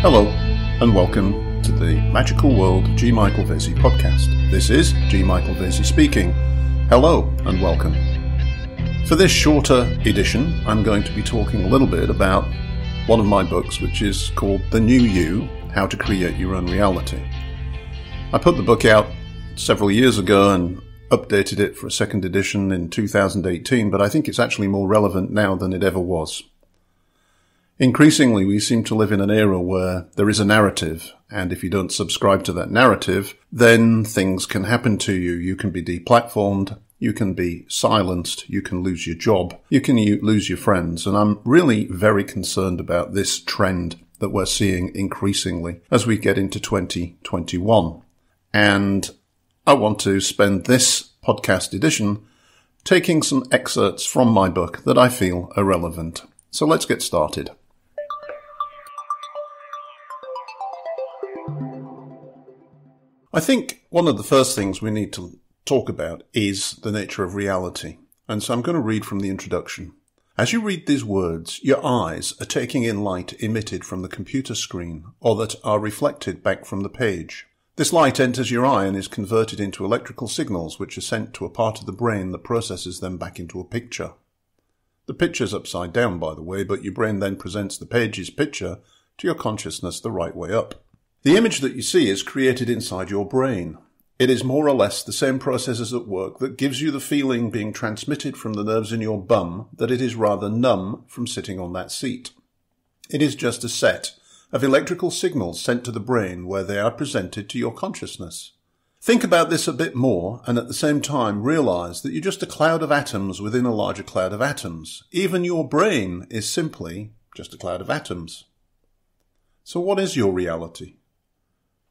Hello and welcome to the Magical World G. Michael Vasey podcast. This is G. Michael Vasey speaking. Hello and welcome. For this shorter edition, I'm going to be talking a little bit about one of my books, which is called The New You, How to Create Your Own Reality. I put the book out several years ago and updated it for a second edition in 2018, but I think it's actually more relevant now than it ever was. Increasingly, we seem to live in an era where there is a narrative, and if you don't subscribe to that narrative, then things can happen to you. You can be deplatformed, you can be silenced, you can lose your job, you can lose your friends, and I'm really very concerned about this trend that we're seeing increasingly as we get into 2021. And I want to spend this podcast edition taking some excerpts from my book that I feel are relevant. So let's get started. I think one of the first things we need to talk about is the nature of reality. And so I'm going to read from the introduction. As you read these words, your eyes are taking in light emitted from the computer screen or that are reflected back from the page. This light enters your eye and is converted into electrical signals which are sent to a part of the brain that processes them back into a picture. The picture's upside down, by the way, but your brain then presents the page's picture to your consciousness the right way up. The image that you see is created inside your brain. It is more or less the same processes at work that gives you the feeling being transmitted from the nerves in your bum that it is rather numb from sitting on that seat. It is just a set of electrical signals sent to the brain where they are presented to your consciousness. Think about this a bit more and at the same time realize that you're just a cloud of atoms within a larger cloud of atoms. Even your brain is simply just a cloud of atoms. So what is your reality?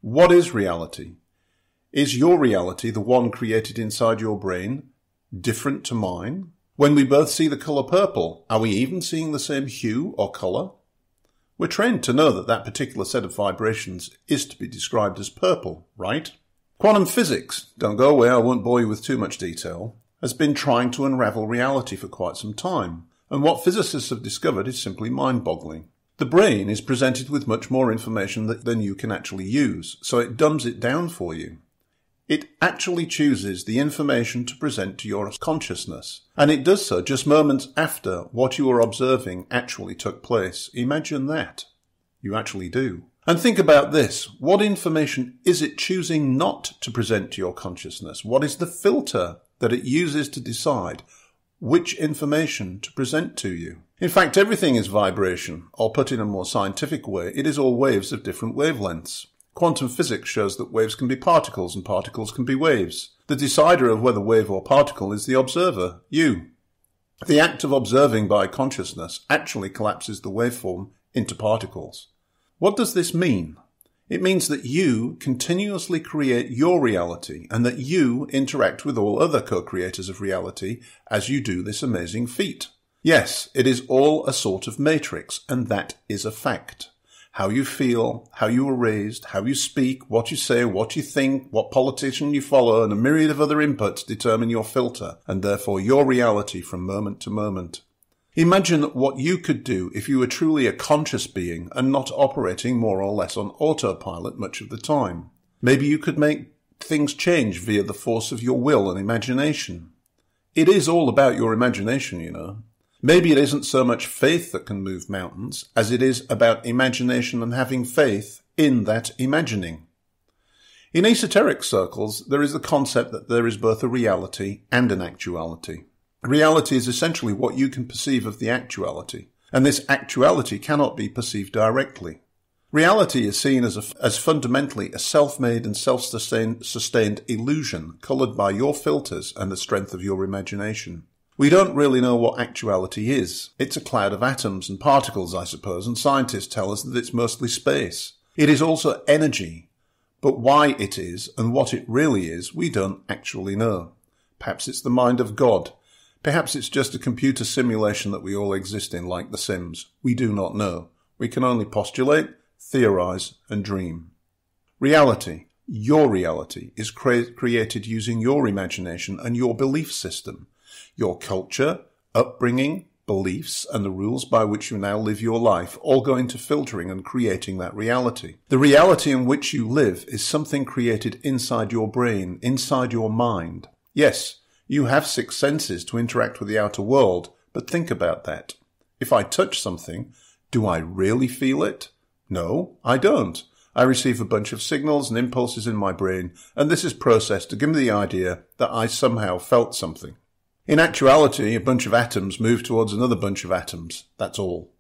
What is reality? Is your reality, the one created inside your brain, different to mine? When we both see the color purple, are we even seeing the same hue or color? We're trained to know that that particular set of vibrations is to be described as purple, right? Quantum physics, don't go away, I won't bore you with too much detail, has been trying to unravel reality for quite some time, and what physicists have discovered is simply mind-boggling. The brain is presented with much more information than you can actually use, so it dumbs it down for you. It actually chooses the information to present to your consciousness, and it does so just moments after what you are observing actually took place. Imagine that. You actually do. And think about this. What information is it choosing not to present to your consciousness? What is the filter that it uses to decide which information to present to you? In fact, everything is vibration, or put in a more scientific way, it is all waves of different wavelengths. Quantum physics shows that waves can be particles and particles can be waves. The decider of whether wave or particle is the observer, you. The act of observing by consciousness actually collapses the waveform into particles. What does this mean? It means that you continuously create your reality and that you interact with all other co-creators of reality as you do this amazing feat. Yes, it is all a sort of matrix, and that is a fact. How you feel, how you are raised, how you speak, what you say, what you think, what politician you follow, and a myriad of other inputs determine your filter and therefore your reality from moment to moment. Imagine what you could do if you were truly a conscious being and not operating more or less on autopilot much of the time. Maybe you could make things change via the force of your will and imagination. It is all about your imagination, you know. Maybe it isn't so much faith that can move mountains as it is about imagination and having faith in that imagining. In esoteric circles, there is the concept that there is both a reality and an actuality. Reality is essentially what you can perceive of the actuality, and this actuality cannot be perceived directly. Reality is seen as fundamentally a self-made and self-sustained illusion colored by your filters and the strength of your imagination. We don't really know what actuality is. It's a cloud of atoms and particles, I suppose, and scientists tell us that it's mostly space. It is also energy, but why it is and what it really is, we don't actually know. Perhaps it's the mind of God. Perhaps it's just a computer simulation that we all exist in, like The Sims. We do not know. We can only postulate, theorize, and dream. Reality, your reality, is created using your imagination and your belief system, your culture, upbringing, beliefs, and the rules by which you now live your life all go into filtering and creating that reality. The reality in which you live is something created inside your brain, inside your mind. Yes, you have six senses to interact with the outer world, but think about that. If I touch something, do I really feel it? No, I don't. I receive a bunch of signals and impulses in my brain, and this is processed to give me the idea that I somehow felt something. In actuality, a bunch of atoms move towards another bunch of atoms. That's all.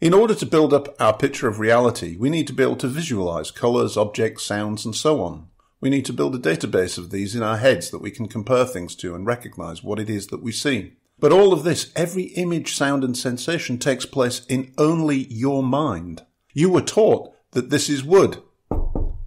In order to build up our picture of reality, we need to be able to visualize colors, objects, sounds, and so on. We need to build a database of these in our heads that we can compare things to and recognize what it is that we see. But all of this, every image, sound, and sensation takes place in only your mind. You were taught that this is wood,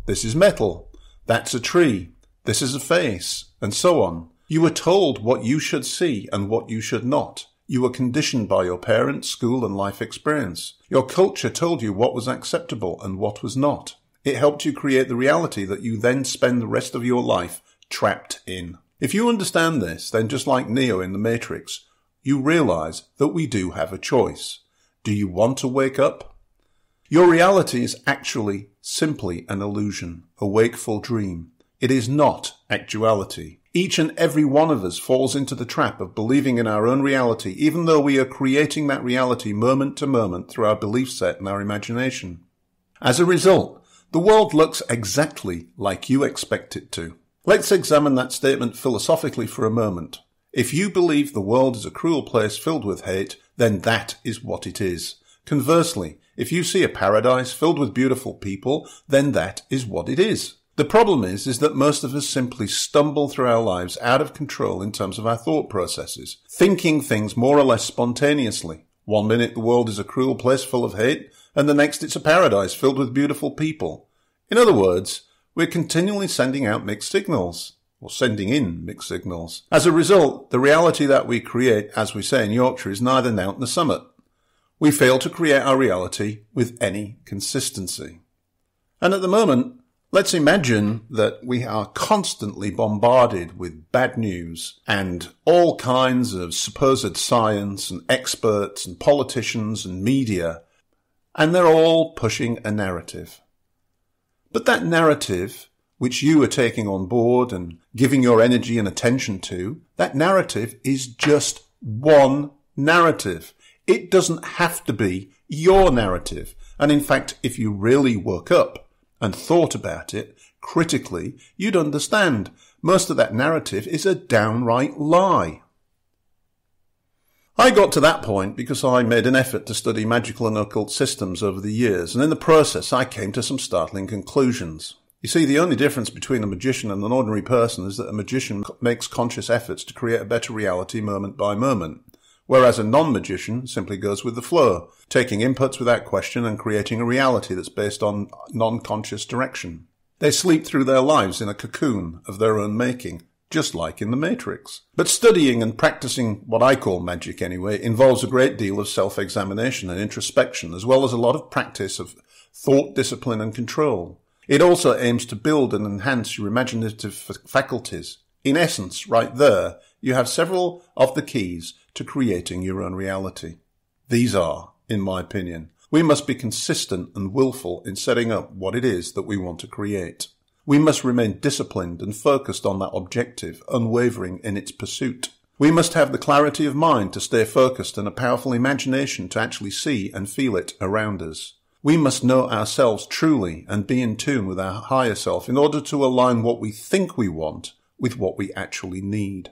this is metal, that's a tree, this is a face, and so on. You were told what you should see and what you should not. You were conditioned by your parents, school, and life experience. Your culture told you what was acceptable and what was not. It helped you create the reality that you then spend the rest of your life trapped in. If you understand this, then just like Neo in the Matrix, you realize that we do have a choice. Do you want to wake up? Your reality is actually simply an illusion, a wakeful dream. It is not actuality. Each and every one of us falls into the trap of believing in our own reality, even though we are creating that reality moment to moment through our belief set and our imagination. As a result, the world looks exactly like you expect it to. Let's examine that statement philosophically for a moment. If you believe the world is a cruel place filled with hate, then that is what it is. Conversely, if you see a paradise filled with beautiful people, then that is what it is. The problem is that most of us simply stumble through our lives out of control in terms of our thought processes, thinking things more or less spontaneously. One minute the world is a cruel place full of hate, and the next it's a paradise filled with beautiful people. In other words, we're continually sending out mixed signals, or sending in mixed signals. As a result, the reality that we create, as we say in Yorkshire, is neither nowt nor summut. We fail to create our reality with any consistency. And at the moment, let's imagine that we are constantly bombarded with bad news and all kinds of supposed science and experts and politicians and media, and they're all pushing a narrative. But that narrative, which you are taking on board and giving your energy and attention to, that narrative is just one narrative. It doesn't have to be your narrative. And in fact, if you really woke up and thought about it critically, you'd understand most of that narrative is a downright lie. I got to that point because I made an effort to study magical and occult systems over the years, and in the process I came to some startling conclusions. You see, the only difference between a magician and an ordinary person is that a magician makes conscious efforts to create a better reality moment by moment, whereas a non-magician simply goes with the flow, taking inputs without question and creating a reality that's based on non-conscious direction. They sleep through their lives in a cocoon of their own making, just like in the Matrix. But studying and practicing what I call magic anyway involves a great deal of self-examination and introspection, as well as a lot of practice of thought, discipline and control. It also aims to build and enhance your imaginative faculties. In essence, right there, you have several of the keys to creating your own reality. These are, in my opinion, we must be consistent and willful in setting up what it is that we want to create. We must remain disciplined and focused on that objective, unwavering in its pursuit. We must have the clarity of mind to stay focused and a powerful imagination to actually see and feel it around us. We must know ourselves truly and be in tune with our higher self in order to align what we think we want with what we actually need.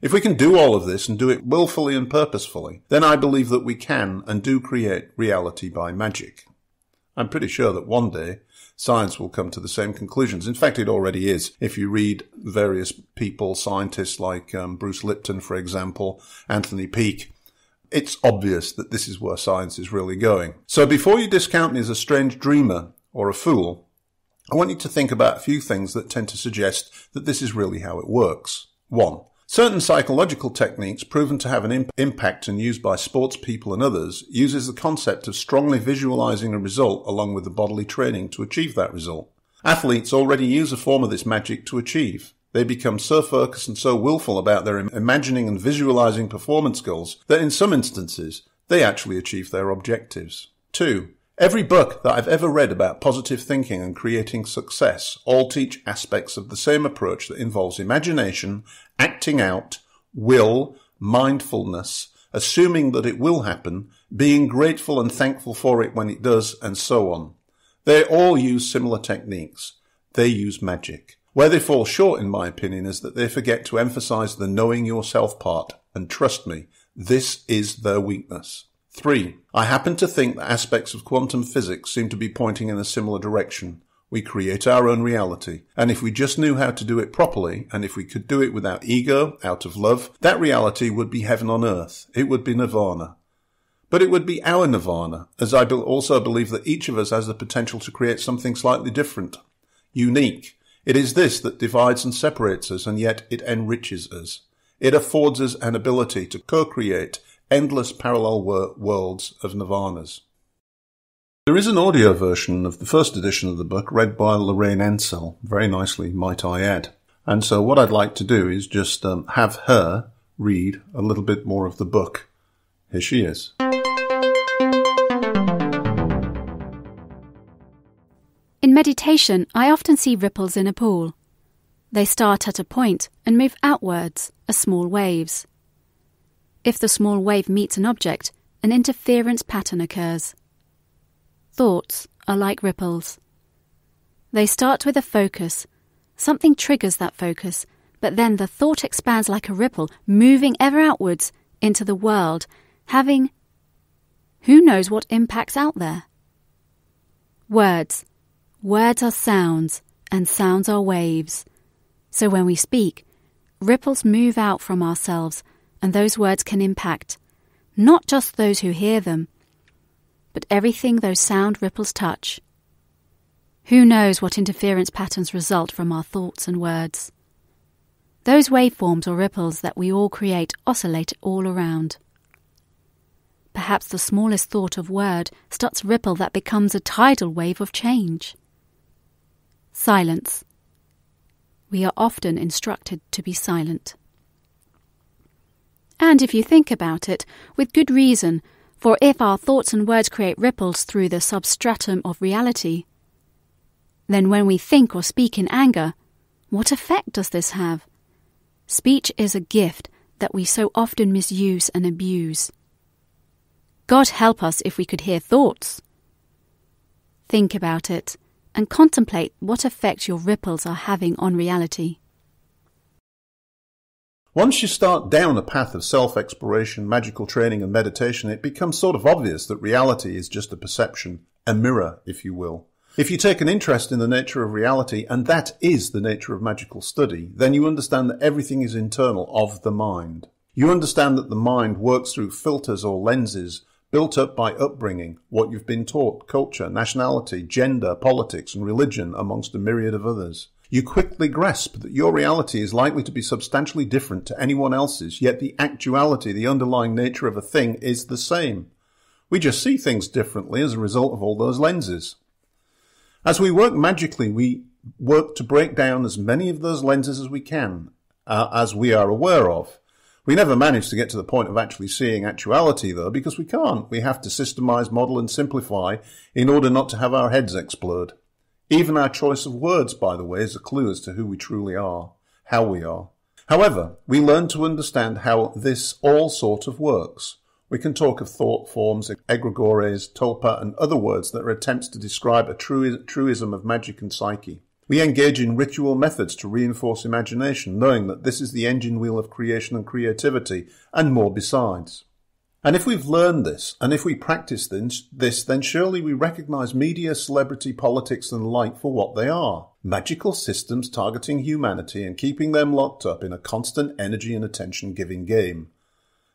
If we can do all of this and do it willfully and purposefully, then I believe that we can and do create reality by magic. I'm pretty sure that one day science will come to the same conclusions. In fact, it already is. If you read various people, scientists like Bruce Lipton, for example, Anthony Peake, it's obvious that this is where science is really going. So before you discount me as a strange dreamer or a fool, I want you to think about a few things that tend to suggest that this is really how it works. 1. Certain psychological techniques proven to have an impact and used by sports people and others uses the concept of strongly visualizing a result along with the bodily training to achieve that result. Athletes already use a form of this magic to achieve. They become so focused and so willful about their imagining and visualizing performance goals that in some instances, they actually achieve their objectives. 2. Every book that I've ever read about positive thinking and creating success all teach aspects of the same approach that involves imagination, acting out, will, mindfulness, assuming that it will happen, being grateful and thankful for it when it does, and so on. They all use similar techniques. They use magic. Where they fall short, in my opinion, is that they forget to emphasize the knowing yourself part, and trust me, this is their weakness. 3. I happen to think that aspects of quantum physics seem to be pointing in a similar direction. We create our own reality, and if we just knew how to do it properly, and if we could do it without ego, out of love, that reality would be heaven on earth. It would be nirvana. But it would be our nirvana, as I also believe that each of us has the potential to create something slightly different, unique. It is this that divides and separates us, and yet it enriches us. It affords us an ability to co-create endless parallel worlds of nirvanas. There is an audio version of the first edition of the book read by Lorraine Ensell, very nicely, might I add. And so what I'd like to do is just have her read a little bit more of the book. Here she is. In meditation, I often see ripples in a pool. They start at a point and move outwards as small waves. If the small wave meets an object, an interference pattern occurs. Thoughts are like ripples. They start with a focus. Something triggers that focus, but then the thought expands like a ripple, moving ever outwards into the world, having who knows what impacts out there. Words. Words are sounds, and sounds are waves. So when we speak, ripples move out from ourselves, and those words can impact, not just those who hear them, but everything those sound ripples touch. Who knows what interference patterns result from our thoughts and words? Those waveforms or ripples that we all create oscillate all around. Perhaps the smallest thought of word starts a ripple that becomes a tidal wave of change. Silence. We are often instructed to be silent. And if you think about it, with good reason, for if our thoughts and words create ripples through the substratum of reality, then when we think or speak in anger, what effect does this have? Speech is a gift that we so often misuse and abuse. God help us if we could hear thoughts. Think about it and contemplate what effect your ripples are having on reality. Once you start down a path of self-exploration, magical training and meditation, it becomes sort of obvious that reality is just a perception, a mirror, if you will. If you take an interest in the nature of reality, and that is the nature of magical study, then you understand that everything is internal of the mind. You understand that the mind works through filters or lenses built up by upbringing, what you've been taught, culture, nationality, gender, politics and religion, amongst a myriad of others. You quickly grasp that your reality is likely to be substantially different to anyone else's, yet the actuality, the underlying nature of a thing is the same. We just see things differently as a result of all those lenses. As we work magically, we work to break down as many of those lenses as we can, as we are aware of. We never manage to get to the point of actually seeing actuality, though, because we can't. We have to systemize, model, and simplify in order not to have our heads explode. Even our choice of words, by the way, is a clue as to who we truly are, how we are. However, we learn to understand how this all sort of works. We can talk of thought forms, egregores, tulpa, and other words that are attempts to describe a truism of magic and psyche. We engage in ritual methods to reinforce imagination, knowing that this is the engine wheel of creation and creativity, and more besides. And if we've learned this, and if we practice this, then surely we recognize media, celebrity, politics, and the like for what they are. Magical systems targeting humanity and keeping them locked up in a constant energy and attention-giving game.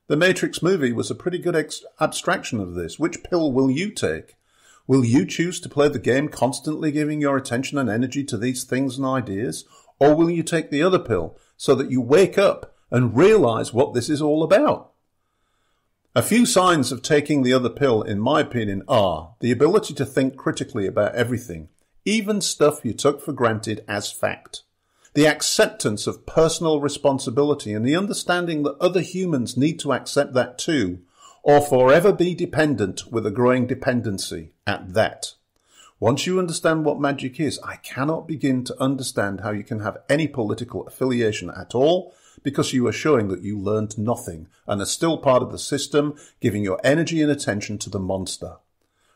The Matrix movie was a pretty good abstraction of this. Which pill will you take? Will you choose to play the game constantly giving your attention and energy to these things and ideas? Or will you take the other pill so that you wake up and realize what this is all about? A few signs of taking the other pill, in my opinion, are the ability to think critically about everything, even stuff you took for granted as fact. the acceptance of personal responsibility and the understanding that other humans need to accept that too, or forever be dependent with a growing dependency at that. Once you understand what magic is, I cannot begin to understand how you can have any political affiliation at all, because you are showing that you learned nothing and are still part of the system, giving your energy and attention to the monster.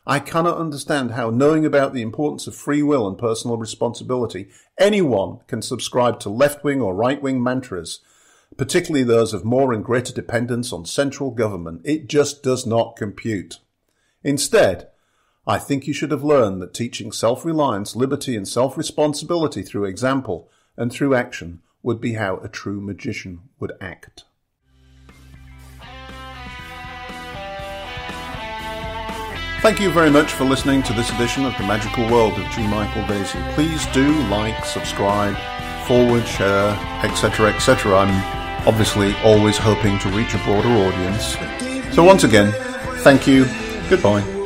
I cannot understand how, knowing about the importance of free will and personal responsibility, anyone can subscribe to left-wing or right-wing mantras, particularly those of more and greater dependence on central government. It just does not compute. Instead, I think you should have learned that teaching self-reliance, liberty, and self-responsibility through example and through action would be how a true magician would act. Thank you very much for listening to this edition of The Magical World of G. Michael Vasey. Please do like, subscribe, forward, share, etc., etc. I'm obviously always hoping to reach a broader audience. So once again, thank you, goodbye.